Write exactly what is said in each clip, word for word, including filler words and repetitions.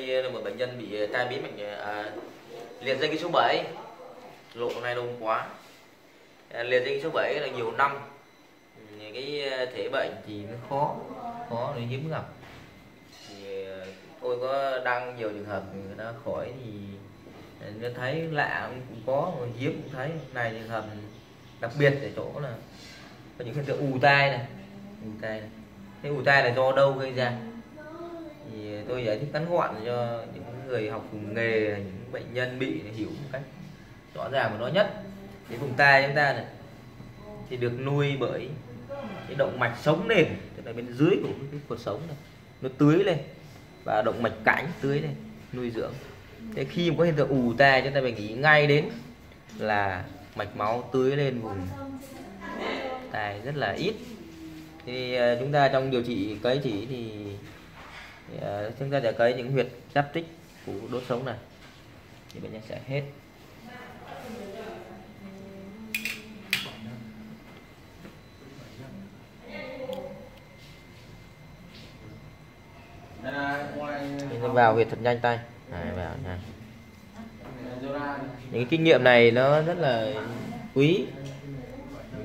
đây là một bệnh nhân bị tai biến mạch à, liệt dây kinh số bảy, lộ này đông quá. À, liệt dây kinh số bảy là nhiều năm, cái thể bệnh thì nó khó khó nó hiếm gặp. Thì tôi có đăng nhiều trường hợp người ta khỏi thì nó thấy lạ cũng có, hiếm cũng thấy. Này trường hợp đặc biệt ở chỗ là có những hiện tượng ù tai này, ù tai này. Thế ù tai là do đâu gây ra? Thì tôi giải thích ngắn gọn cho những người học cùng nghề, những bệnh nhân bị hiểu một cách rõ ràng và rõ nhất. Cái vùng tai chúng ta này thì được nuôi bởi cái động mạch sống nền, tức là bên dưới của cái cột sống này, nó tưới lên, và động mạch cảnh tưới lên nuôi dưỡng. Thế khi mà có hiện tượng ù tai chúng ta phải nghĩ ngay đến là mạch máu tưới lên vùng tai rất là ít. Thì chúng ta trong điều trị cấy chỉ thì chúng ta sẽ cấy những huyệt giáp tích của đốt sống này thì bệnh nhân sẽ hết. Mình vào huyệt thật nhanh tay. Đấy, vào nhanh. Những kinh nghiệm này nó rất là quý,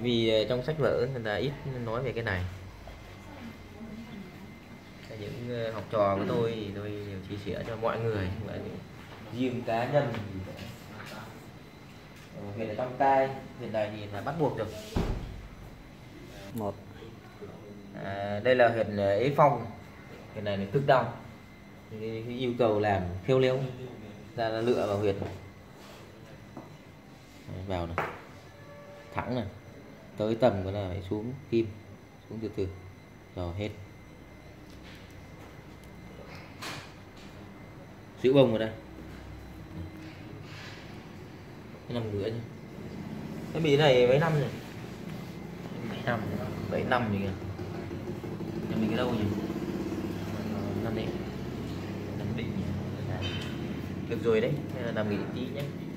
vì trong sách vở người ta ít nói về cái này. Những học trò của tôi thì tôi đều chia sẻ cho mọi người, và những riêng cá nhân huyệt ở trong tai, huyệt này thì là bắt buộc được. Một à, đây là huyệt ế phong, cái này là cực đau, cái, cái yêu cầu làm khéo léo, ta là lựa vào huyệt vào này thẳng này tới tầm của là phải xuống kim, xuống từ từ rồi hết. Giữ bông vào đây năm rưỡi thôi. Cái bị này mấy năm rồi, mấy năm rồi, bảy năm rồi kìa. Nhà mình ở đâu nhỉ? Nam Định. Nam Định. Được rồi đấy, làm nghỉ tí nhé.